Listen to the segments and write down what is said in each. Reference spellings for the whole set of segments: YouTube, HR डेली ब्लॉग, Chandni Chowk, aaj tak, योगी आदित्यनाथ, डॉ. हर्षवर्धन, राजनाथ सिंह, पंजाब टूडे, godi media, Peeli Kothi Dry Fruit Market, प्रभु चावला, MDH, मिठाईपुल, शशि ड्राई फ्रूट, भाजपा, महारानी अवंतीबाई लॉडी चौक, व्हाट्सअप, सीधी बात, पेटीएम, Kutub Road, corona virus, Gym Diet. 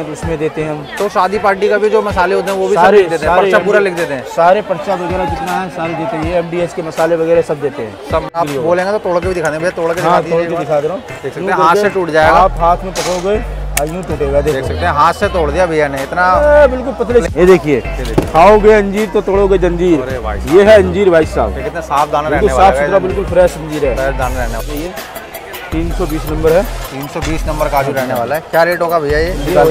उसमें देते हैं हम। तो शादी पार्टी का भी जो मसाले होते हैं वो भी सारे सब देते हैं, पर्चा पूरा लिख देते हैं, सारे पर्चा वगैरह जितना है सारे देते हैं। ये MDH के मसाले वगैरह सब देते हैं। सब आप बोलेंगे तो तोड़ के भी दिखा देंगे, भैया तोड़ के दिखा दे रहा हूँ, देख सकते हैं। हाथ से टूट जाएगा, आप हाथ में पकड़ोगे यूँ टूटेगा, देख सकते हैं। हाथ से तोड़ दिया भैया ने, इतना बिल्कुल पतले। ये देखिए, खाओगे अंजीर तो तोड़ोगे जंजीर। ये है अंजीर भाई साहब, कितना साफ दाना रहने वाला है, साफ सुथरा बिल्कुल फ्रेश अंजीर है, फ्रेश दाना रहने वाला है। 320 नंबर है, 320 नंबर काजू रहने वाला है। क्या रेट होगा भैया ये? दिखा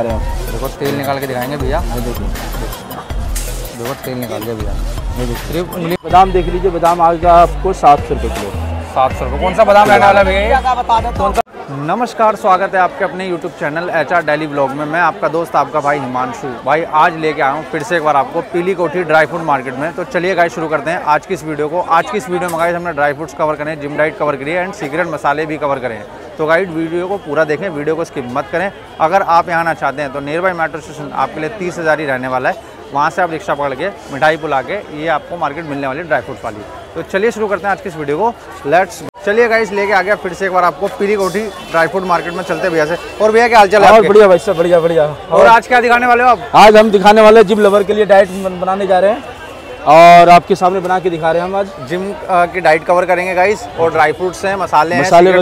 रहे हैं, देखो तेल निकाल के दिखाएंगे भैया। देखो तेल निकाल दिया भैया। बादाम देख लीजिए, बादाम आएगा आपको 700 रुपये किलो, 700 रुपये। कौन सा बादाम रहने वाला है भैया बता दो, कौन सा? नमस्कार, स्वागत है आपके अपने YouTube channel HR डेली ब्लॉग में। मैं आपका दोस्त, आपका भाई हिमांशु भाई। आज लेके आया हूँ फिर से एक बार आपको पीली कोठी ड्राई फ्रूट मार्केट में। तो चलिए गाइस शुरू करते हैं आज की इस वीडियो को। आज की इस वीडियो में गाइस हमने ड्राई फ्रूट्स कवर करें, जिम डाइट कवर करिए एंड सीक्रेट मसाले भी कवर करें। तो गाइड वीडियो को पूरा देखें, वीडियो को स्किप मत करें। अगर आप यहाँ आना चाहते हैं तो नियर बाई मेट्रो स्टेशन आपके लिए 30,000 ही रहने वाला है। वहाँ से आप रिक्शा पकड़ के मिठाई पुल आके ये आपको मार्केट मिलने वाली ड्राई फ्रूट वाली। तो चलिए शुरू करते हैं आज की इस वीडियो को, लेट्स। चलिए गाइस लेके आ गया फिर से एक बार आपको पीली कोठी ड्राई फ्रूट मार्केट में। चलते भैया से, और भैया क्या हाल चाल है? बढ़िया भाई साहब, बढ़िया बढ़िया। और आज क्या दिखाने वाले हो आप? आज हम दिखाने वाले जिम लवर के लिए डाइट बनाने जा रहे हैं और आपके सामने बना के दिखा रहे हैं। हम आज जिम की डाइट कवर करेंगे गाइस, और ड्राई फ्रूट्स हैं, मसाले हैं, सारे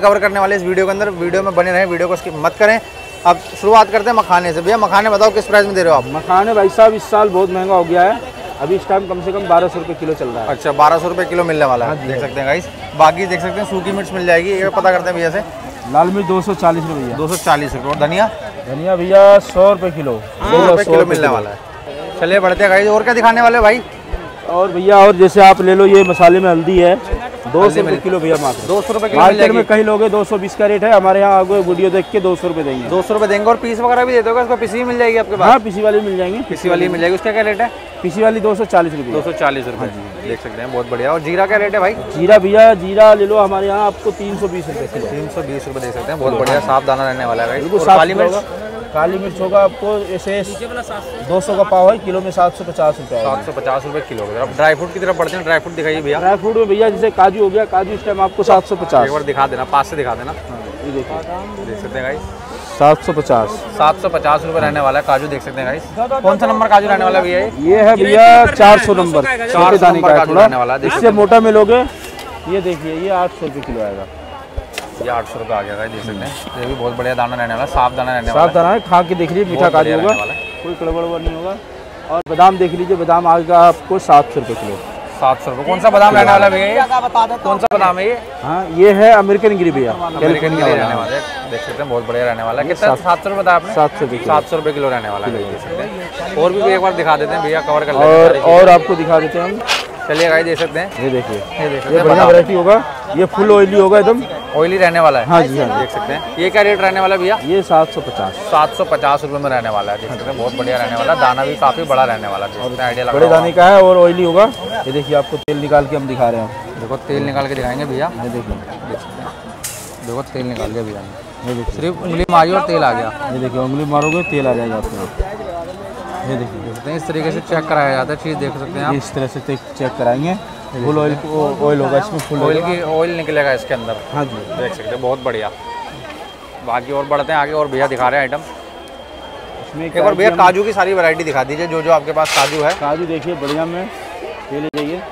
कवर करने वाले इस वीडियो के अंदर। वीडियो में बने रहें, वीडियो को स्किप मत करें। अब शुरुआत करते हैं मखाने से। भैया मखाने बताओ किस प्राइस में दे रहे हो आप? मखाने भाई साहब इस साल बहुत महंगा हो गया है, अभी इस टाइम कम से कम 1200 रुपये किलो चल रहा है। अच्छा, 1200 रुपये किलो मिलने वाला है, देख सकते हैं गाइस। बाकी देख सकते हैं सूखी मिर्च मिल जाएगी, ये पता करते हैं भैया से। लाल मिर्च 240 रुपये भैया, 240 रुपये। और धनिया? धनिया भैया 100 रुपये किलो, 100 रुपये किलो मिलने वाला है। चलिए बढ़ते हैं गाइस, और क्या दिखाने वाले भाई? और भैया और जैसे आप ले लो, ये मसाले में हल्दी है 200 रुपये किलो भैया, मात्र 200 रुपये किलो। मार्केट में कहीं लोगे 220 का रेट है, हमारे यहाँ आगे वीडियो देख के 200 रुपये देंगे, 200 रुपये देंगे। और पीस वगैरह भी देते होगा, इसको पीसी मिल जाएगी आपके पास? हाँ, पीसी वाली मिल जाएंगी, पीसी वाली मिल जाएगी। उसका क्या रेट है? पीसी वाली 240 रुपये, 240 रुपये, देख सकते हैं, बहुत बढ़िया। और जीरा क्या रेट है भाई? जीरा भैया, जीरा ले लो हमारे यहाँ आपको 320 रुपये किलो, 320 रुपये, देख सकते हैं, बहुत बढ़िया। साफ दाना रहने वाला है। काली मिर्च होगा आपको ऐसे 200 का पाव है, किलो में 750 रुपये, 750 रुपये किलो। अब ड्राई फ्रूट की तरफ बढ़ते हैं, ड्राई फ्रूट दिखाइए भैया। ड्राई फ्रूट में भैया जैसे काजू हो गया, काजू इस टाइम आपको 750। एक बार दिखा देना, पास से दिखा देना। ये देखिए, देख सकते हैं गाइस, 750 रुपये रहने वाला है काजू, देख सकते हैं गाइस। कौन सा नंबर काजू रहने वाला भैया? ये है भैया 400 नंबर, 400 नंबर काजू रहने वाला है। इससे मोटा में लोगे, ये देखिए, ये 800 रुपये किलो आएगा, ये 800 रुपये आ गया है, देख सकते हैं। ये भी बहुत बढ़िया दाना रहने वाला, साफ दाना रहने वाला, साफ दाना है। खा के देख लीजिए, मीठा काजू होगा, कोई कड़बड़ नहीं होगा। और बादाम देख लीजिए, बादाम आएगा आपको 700 रुपये किलो, 700 रुपये। कौन सा बादाम रहने वाला भैया? कौन सा बादाम है ये? हाँ, ये है अमेरिकन ग्री भैया, अमेरिकन ग्री रहने वाला, देख सकते हैं, बहुत बढ़िया रहने वाला। कितना? 700 रुपये बताया आपने, 700 रुपये किलो रहने वाला है, देख सकते हैं। और भी एक बार दिखा देते हैं भैया, कवर कर लेते हैं और आपको दिखा देते हैं हम। चलिए गाइस देख सकते हैं, ये देखिए, ये बढ़िया वैरायटी होगा, ये फुल ऑयली होगा, एकदम ऑयली रहने वाला है। हाँ जी हाँ, देख सकते हैं। ये क्या रेट रहने वाला भैया? ये 750, 750 रुपये में रहने वाला है, देख सकते हैं, बहुत बढ़िया रहने वाला। दाना भी काफी बड़ा रहने वाला है, बड़े दाने का है और ऑयली होगा। ये देखिए, आपको तेल निकाल के हम दिखा रहे हैं, देखो तेल निकाल के दिखाएंगे भैया। ये देखिए, देख सकते हैं, देखो तेल निकाल दिया भैया ने, देखिए, सिर्फ उंगली मारी और तेल आ गया। ये देखिए, उंगली मारोगे तेल आ जाएगा आपको, ये देखिए, देख सकते हैं। इस तरीके से चेक कराया जाता है चीज़, देख सकते हैं आप, इस तरह से चेक कराएंगे। फुल ऑयल, ऑयल होगा इसमें, फुल ऑयल की ऑयल निकलेगा इसके अंदर। हाँ जी, देख सकते हैं, बहुत बढ़िया। बाकी और बढ़ते हैं आगे, और भैया दिखा रहे हैं आइटम इसमें। एक बार भैया काजू की सारी वैरायटी दिखा दीजिए, जो जो आपके पास काजू है। काजू देखिए बढ़िया में, ये ले जाइए,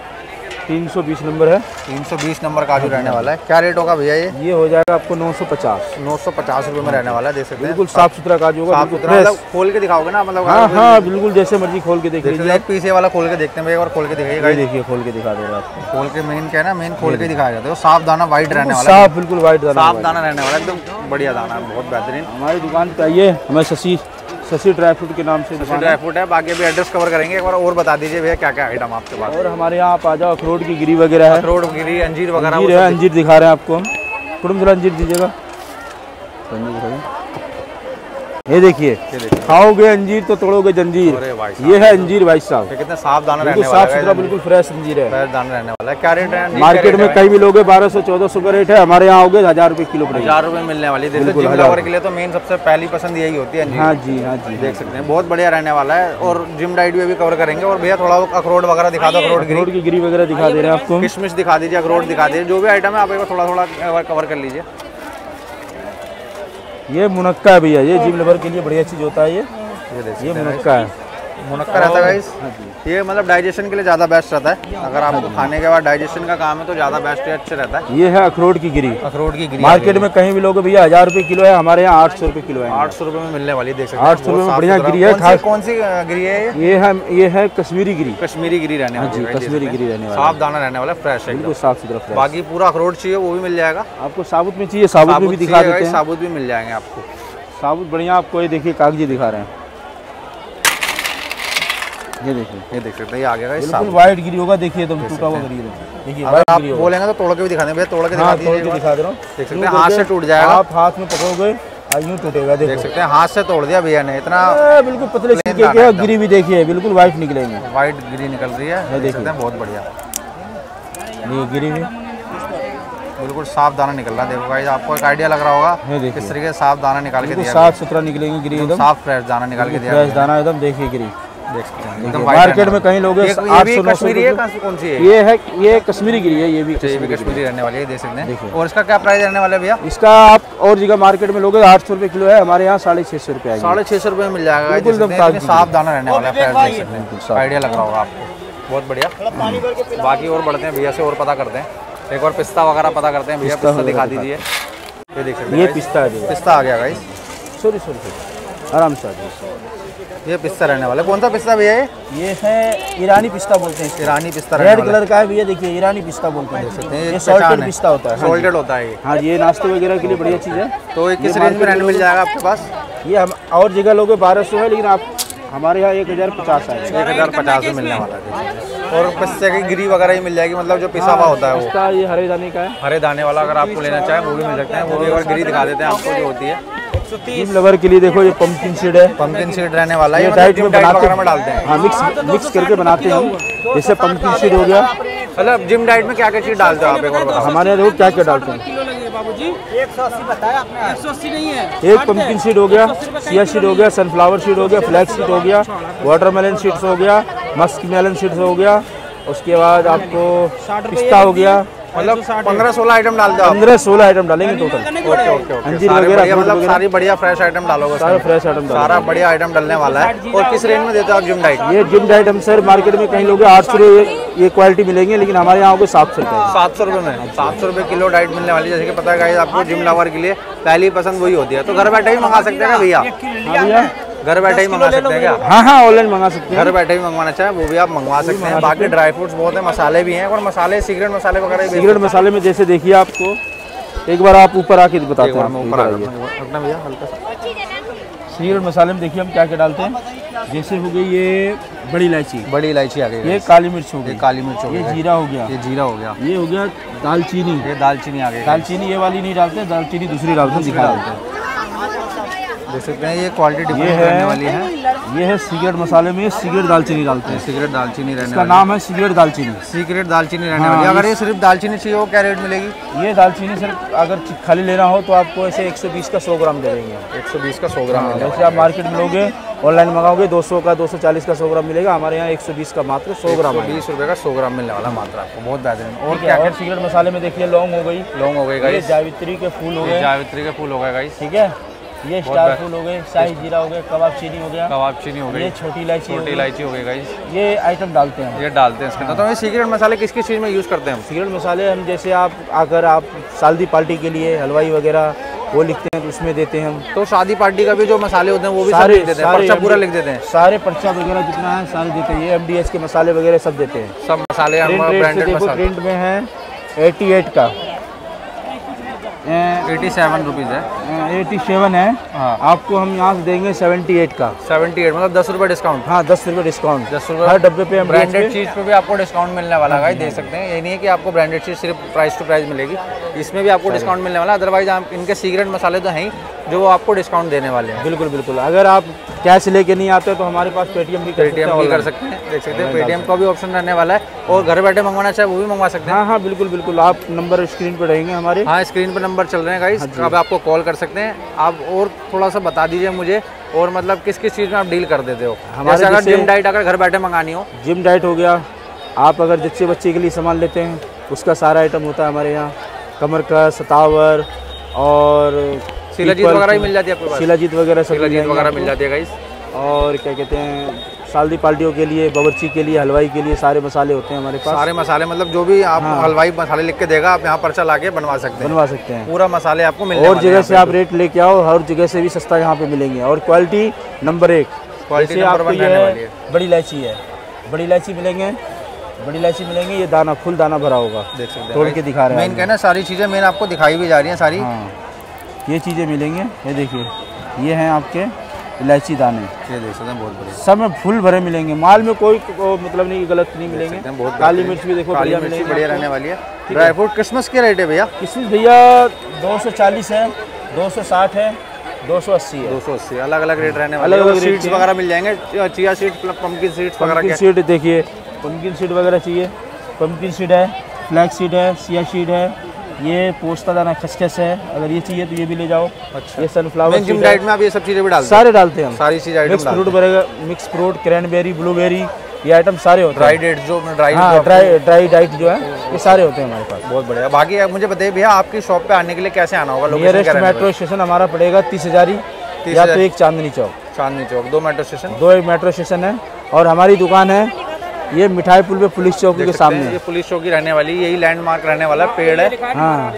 320 नंबर है, 320 नंबर काजू रहने वाला है। क्या रेट होगा भैया ये हो जाएगा आपको 950, 950 रुपये में रहने वाला है, देख सकते हैं। बिल्कुल साफ सुथरा काजू होगा, मतलब खोल के दिखाओगे ना, मतलब हाँ हाँ बिल्कुल, जैसे मर्जी खोल के देख लीजिए। एक पीस वाला खोल के देखते हैं भैया, और खोल के दिखाइए। देखिए खोल के दिखा देगा आपको, खोल के मेन क्या है ना, मेन खोल के दिखाया जाता है। साफ दाना वाइट रहने वाला, साफ बिल्कुल वाइट दाना, साफ दाना रहने वाला, एकदम बढ़िया दाना, बहुत बेहतरीन। हमारी दुकान पे आइए, हमें शशि ड्राई फ्रूट के नाम से ड्राई फ्रूट है। बाकी भी एड्रेस कवर करेंगे, एक बार और बता दीजिए भैया क्या क्या आइटम आपके पास? और हमारे यहाँ आप आ जाओ, अखरोट की गिरी वगैरह है, अखरोट गिरी, अंजीर वगैरह, अंजीर है, अंजीर दिखा रहे हैं आपको हम। थोड़ा थोड़ा अंजीर दीजिएगा, ये देखिए, खाओगे अंजीर तो तोड़ोगे जंजीर। ये है अंजीर भाई साहब, कितना साफ दाना रहने वाला है, साफ सुथरा बिल्कुल फ्रेश अंजीर है, फ्रेश दाना रहने वाला है। क्या रेट है? मार्केट में कहीं भी लोगे 1200-1400 का रेट है, हमारे यहाँ आओगे 1000 रुपये किलो, 1000 रुपये मिलने वाली है। देखो जिम लवर के लिए तो मेन सबसे पहली पसंद यही होती है। हाँ जी हाँ जी, देख सकते हैं, बहुत बढ़िया रहने वाला है। और जिम डाइट भी कवर करेंगे। और भैया थोड़ा अखरोट वगैरह दिखा दो, अखरोट की गिरी वगैरह दिखा दे रहे हैं आपको, किशमिश दिखा दीजिए, अखरोट दिखा दीजिए, जो भी आइटम है आप एक बार थोड़ा थोड़ा कवर कर लीजिए। ये मुनक्का भी है, ये जिम लेबर के लिए बढ़िया चीज़ होता है। ये मुनक्का है, मुनक्का रहता है गाइस। ये मतलब डाइजेशन के लिए ज़्यादा बेस्ट रहता है। अगर आपको खाने के बाद डाइजेशन का काम है तो ज़्यादा बेस्ट है, अच्छे रहता है। ये है अखरोट की गिरी, अखरोट की गिरी मार्केट में कहीं भी लोग भैया 1000 रुपये किलो है, हमारे यहाँ 800 रुपये किलो है। 800 रुपये में मिलने वाली, देख सकते 800 रुपये में बढ़िया गिरी है। कौन सी गिरी है ये है कश्मीरी गिरी, कश्मीरी गिरी रहने वाली, कश्मीरी गिरी रहने वाली, साफ दाना रहने वाला, फ्रेश है, साफ सुथरा। बाकी पूरा अखरोट चाहिए वो भी मिल जाएगा आपको। साबुत में चाहिए, साबुत में भी दिखा देते हैं, साबुत भी मिल जाएंगे आपको, साबुत बढ़िया। आपको ये देखिए कागजी दिखा रहे हैं, ये देखिए, ये देख सकते हैं, ये आ गया गाइस, बिल्कुल वाइट गिरी होगा। देखिए एकदम टूटा हुआ गिरी है। देखिए अगर आप बोलेंगे तो तोड़ के भी दिखाने, भैया तोड़ के दिखा दीजिए, तोड़ के दिखा दे रहा हूं। देख सकते हैं हाथ से टूट जाएगा, आप हाथ में पकड़ोगे यूं टूटेगा। देख सकते हैं हाथ से तोड़ दिया भैया ने, इतना बिल्कुल पतले छिलके के। गिरी भी देखिए बिल्कुल वाइट निकलेंगे, वाइट गिरी निकल रही है, देख सकते हैं बहुत बढ़िया। ये गिरी भी बिल्कुल साफ दाना निकल रहा है। देखो गाइस आपको एक आइडिया लग रहा होगा किस तरीके से साफ दाना निकाल के दिया, साफ सुथरा निकलेंगे गिरी, एकदम साफ फ्रेश दाना निकाल के दिया, फ्रेश दाना एकदम। देखिए गिरी मार्केट में कहीं लोग 800 कौन सी है? ये कश्मीरी गिरी है, ये भी कश्मीरी रहने वाली है, देख सकते हैं। और इसका क्या प्राइस रहने वाला है भैया? इसका आप और जगह मार्केट में लोगे 800 रुपये किलो है, हमारे यहाँ 650 रुपये, 650 रुपये मिल जाएगा। एकदम साफ दाना रहने वाला है, आइडिया लग रहा होगा आपको, बहुत बढ़िया। बाकी और बढ़ते हैं भैया से और पता करते हैं, एक और पिस्ता वगैरह पता करते हैं। भैया पिस्ता दिखा दीजिए, ये देख सकते हैं पिस्ता आ गया गाइस, सॉरी आराम से। ये पिस्ता रहने वाला, कौन सा पिस्ता भैया? ये है ईरानी पिस्ता बोलते हैं, ईरानी पिस्ता रेड कलर का है भैया। देखिए ईरानी पिस्ता बोलते हैं, देख सकते हैं ये सॉल्टेड पिस्ता होता है, सॉल्टेड होता है ये। हाँ, ये नाश्ते वगैरह के लिए बढ़िया चीज़ है। तो ये किस रेंज में मिल जाएगा आपके पास? ये हम और जगह लोगे 1200 है, लेकिन आप हमारे यहाँ 1050 है, 1050 में मिलने वाला है। और पिस्ते की गिरी वगैरह ही मिल जाएगी, मतलब जो पिसा हुआ होता है वो। ये हरे दाने का है, हरे दाने वाला अगर आपको लेना चाहे वो भी मिल सकते हैं। वो भी एक बार गिरी दिखा देते हैं आपको जो होती है जिम लवर के लिए। देखो ये पंपकिन सीड है, पंपकिन सीड रहने वाला है, ये डाइट में बनाते हैं, डालते हैं। हाँ, मिक्स करके बनाते हैं हम, जैसे पंपकिन सीड हो गया। मतलब जिम डाइट में क्या क्या चीज डालते हो आप, एक और बताओ? हमारे यहाँ देखो क्या क्या डालते हैं। 180 बताया आपने, 180 नहीं है। एक पंपकिन सीड हो गया, चिया सीड हो गया, सनफ्लावर सीड हो गया, फ्लैक्स सीड हो गया, वाटरमेलन सीड्स हो गया, मस्क मेलन सीड्स हो गया, उसके बाद आपको पिस्ता हो गया। मतलब 15-16 आइटम डाल दो, 15-16 आइटम डालेंगे टोटल। ओके, अंजीर वगैरह मतलब सारी बढ़िया फ्रेश आइटम डालोगे? सारा फ्रेश आइटम, सारा बढ़िया आइटम डालने वाला है। और किस रेंज में देते हो आप जिम डाइट? ये जिम डाइट हम सर मार्केट में कहीं लोगे 800 रुपये ये क्वालिटी मिलेंगे, लेकिन हमारे यहाँ को 700 रुपये, 700 रुपये में 700 रुपये किलो डाइट मिलने वाली है। जैसे कि पता है आपको जिम लवर के लिए पहली पसंद वही होती है, तो घर बैठे ही मंगा सकते हैं भैया? भैया घर बैठे ही मंगा सकते हैं क्या? हाँ हाँ, ऑनलाइन मंगा सकते हैं, घर बैठे भी मंगवाना चाहे वो भी आप मंगवा सकते हैं। बाकी ड्राई फ्रूट्स बहुत है, मसाले भी हैं, और मसाले सिगरेट मसाले वगैरह। सिगरेट मसाले में जैसे देखिए आपको, एक बार आप ऊपर आके बताते हैं अपना भैया हल्का सा। सिगरेट मसाले में देखिए हम क्या क्या डालते हैं, जैसे हो गई ये बड़ी इलायची, बड़ी इलायची आ गई, ये काली मिर्च हो गई, काली मिर्च हो गई, ये जीरा हो गया, ये जीरा हो गया, ये हो गया दालचीनी, ये दालचीनी आ गई। दालचीनी ये वाली नहीं डालते, दालचीनी दूसरी डालते हैं, दिखा डालते हैं, देख सकते हैं। ये क्वालिटी डिफरेंट रहने वाली है। ये है सिगरेट मसाले में सिगरेट दालचीनी डालते हैं, सिगरेट दालचीनी रहने वाली, नाम है सिगरेट दालचीनी, सिगरेट दालचीनी रहने वाली। अगर ये सिर्फ दालचीनी चाहिए वो क्या रेट मिलेगी? ये दालचीनी सिर्फ अगर खाली लेना हो तो आपको ऐसे 120 का 100 ग्राम दे देंगे, 120 का 100 ग्राम। जैसे आप मार्केट में लोगे ऑनलाइन मंगाओगे 200 का 240 का 100 ग्राम मिलेगा, हमारे यहाँ 120 का मात्र 100 ग्राम, 20 रुपये का 100 ग्राम मिलने वाला मात्र आपको, बहुत बेहतरीन। और क्या है सिगरेट मसाले में देखिए लौंग हो गई, लौंग हो गई, जावित्री के फूल हो गए, जावित्री के फूल हो गए, ठीक है। ये स्टार फूल हो गए, शाही जीरा हो गया, कबाब चीनी हो गया, कबाब चीनी हो गई, ये छोटी इलायची हो गई गाइस, ये आइटम डालते हैं, ये डालते हैं इसके अंदर। तो ये सिगरेट मसाले किस किस चीज़ में यूज़ करते हैं? सिगरेट मसाले हम जैसे आप अगर आप शादी पार्टी के लिए हलवाई वगैरह वो लिखते हैं तो उसमें देते हैं हम। तो शादी पार्टी का भी जो मसाले होते हैं वो भी सारे देते हैं, पर्चा पूरा लिख देते हैं, सारे पर्चा वगैरह जितना है सारे देते हैं। ये MDH के मसाले वगैरह सब देते हैं, सब मसाले ब्रांडेड मसाले। प्रिंट में है 88 का, 87 रुपीज़ है, 87 है। हाँ, आपको हम यहाँ से देंगे 78 का, 78 मतलब 10 रुपये डिस्काउंट। हाँ, 10 रुपये डिस्काउंट, 10 रुपये हर डब्बे पे। ब्रांडेड चीज़ पे भी आपको डिस्काउंट मिलने वाला है, देख सकते हैं। ये नहीं है कि आपको ब्रांडेड चीज़ सिर्फ प्राइस टू प्राइस मिलेगी, इसमें भी आपको डिस्काउंट मिलने वाला है। अदरवाइज आप इनके सिगरेट मसाले तो हैं जो आपको डिस्काउंट देने वाले हैं। बिल्कुल बिल्कुल, अगर आप कैश लेके नहीं आते तो हमारे पास पेटीएम भी कर सकते हैं, देख सकते हैं। पेटीएम का भी ऑप्शन रहने वाला है, और घर बैठे मंगवाना चाहे वो भी मंगवा सकते हैं। हाँ हाँ बिल्कुल बिल्कुल, आप नंबर स्क्रीन पर रहेंगे हमारे। हाँ, स्क्रीन पर नंबर चल रहे हैं गाइस, अब आपको कॉल कर सकते हैं। आप और थोड़ा सा बता दीजिए मुझे, और मतलब किस किस चीज़ में आप डील कर देते हो हमारे? अगर जिम डाइट अगर घर बैठे मंगानी हो, जिम डाइट हो गया। आप अगर जच्चे बच्चे के लिए सामान लेते हैं उसका सारा आइटम होता है हमारे यहाँ, कमर का सतावर और शिलाजीत वगैरह मिल जाती है आपको? शिलाजीत वगैरह मिल जाती है गाइस। और क्या कहते हैं, साल्दी पार्टियों के लिए, बावर्ची के लिए, हलवाई के लिए सारे मसाले होते हैं हमारे पास। सारे मसाले मतलब जो भी आप हलवाई मसाले लिख के देगा, आप यहाँ पर्चा लाके बनवा सकते हैं। पूरा मसाले आपको मिलेंगे। और जगह से आप रेट लेके आओ, हर जगह से भी सस्ता यहाँ पे मिलेंगे। और क्वालिटी नंबर एक, क्वालिटी बड़ी इलायची है, बड़ी इलायची मिलेंगे, बड़ी इलायची मिलेंगे। ये दाना फुल दाना भरा होगा, देख सकते तोड़ के दिखा रहे हैं। सारी चीजें मैंने आपको दिखाई भी जा रही है, सारी ये चीजें मिलेंगे। ये देखिए, ये है आपके इलायची दाने, ये देख सकते हैं, बहुत बढ़िया। सब में फुल भरे मिलेंगे, माल में कोई मतलब नहीं, गलत नहीं मिलेंगे। काली मिर्च भी देखो, काली मिर्च बढ़िया रहने वाली है। ड्राई फ्रूट क्रिसमस के रेट है भैया? क्रिसमस भैया 240 है, 260 है, 280 है, 280 अलग अलग रेट रहने वाले। अलग अलग सीड्स वगैरह मिल जाएंगे, चिया सीड, पम्पकिन सीड्स वगैरह। सीड देखिए, पम्पकिन सीड वगैरह चाहिए, पम्पकिन सीड है, फ्लैक्स सीड है, चिया सीड है, ये पोस्ता दाना खसखस है, अगर ये चाहिए तो ये भी ले जाओ। अच्छा, ये सनफ्लावर। जिम डाइट में आप ये सब चीज़ें भी डालते हैं? सारे डालते हैं हम, सारी चीज़ें। मिक्स फ्रूट बनेगा, मिक्स फ्रूट, क्रैनबेरी, ब्लूबेरी, ये आइटम सारे होते हैं। ड्राई डेट जो ड्राई डाइट जो है, ये सारे होते हैं हमारे पास। बहुत बढ़िया। बाकी मुझे बताइए भैया, आपकी शॉप पे आने के लिए कैसे आना होगा? नियरेस्ट मेट्रो स्टेशन हमारा पड़ेगा 30,000 या तो एक चांदनी चौक। चांदनी चौक, दो मेट्रो स्टेशन है। और हमारी दुकान है ये मिठाई पुल पे पुलिस चौक के सामने। ये पुलिस चौकी रहने वाली, यही लैंडमार्क रहने वाला पेड़ है। हाँ,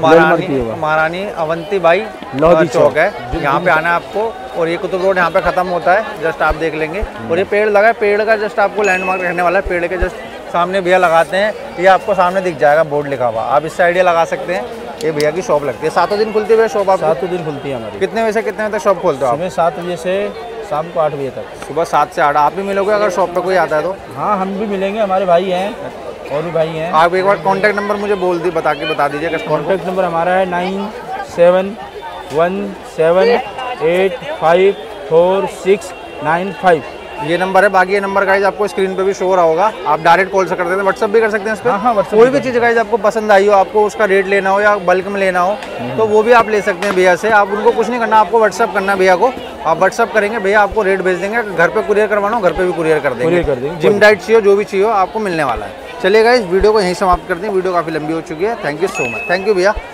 महारानी अवंतीबाई लॉडी चौक है, यहाँ पे आना है आपको। और ये कुतुब रोड यहाँ पे खत्म होता है, जस्ट आप देख लेंगे। और ये पेड़ लगा है, पेड़ का जस्ट आपको लैंडमार्क रहने वाला है। पेड़ के जस्ट सामने भैया लगाते हैं, ये आपको सामने दिख जाएगा बोर्ड लिखा हुआ, आप इससे आइडिया लगा सकते हैं। ये भैया की शॉप लगती है, सातों दिन खुलती है शॉप? आप सातों दिन खुलती है हमारी। कितने बजे से कितने बजे तक शॉप खोलते हो आप? 7 बजे से शाम को 8 बजे तक। सुबह 7 से 8। आप भी मिलोगे अगर शॉप पे कोई आता है तो? हाँ, हम भी मिलेंगे, हमारे भाई हैं और भी भाई हैं। आप एक बार कॉन्टैक्ट नंबर मुझे बता दीजिए। कॉन्टैक्ट नंबर हमारा है 9717854695, ये नंबर है। बाकी ये नंबर गाइज आपको स्क्रीन पे भी शो रहा होगा, आप डायरेक्ट कॉल से कर देते हैं, व्हाट्सअप भी कर सकते हैं इस पर। हाँ, कोई भी चीज़ गाइज आपको पसंद आई हो, आपको उसका रेट लेना हो या बल्क में लेना हो, तो वो भी आप ले सकते हैं भैया से। आप उनको कुछ नहीं करना, आपको व्हाट्सअप करना भैया को। आप व्हाट्सअप करेंगे, भैया आपको रेट भेज देंगे। घर पर कुरियर करवाना हो, घर पर भी कुरियर कर देंगे। जिम डाइट चाहिए, जो भी चाहिए आपको मिलने वाला है। चलिए गाइज, वीडियो को यहीं समाप्त कर दें, वीडियो काफ़ी लंबी हो चुकी है। Thank you so much. Thank you भैया।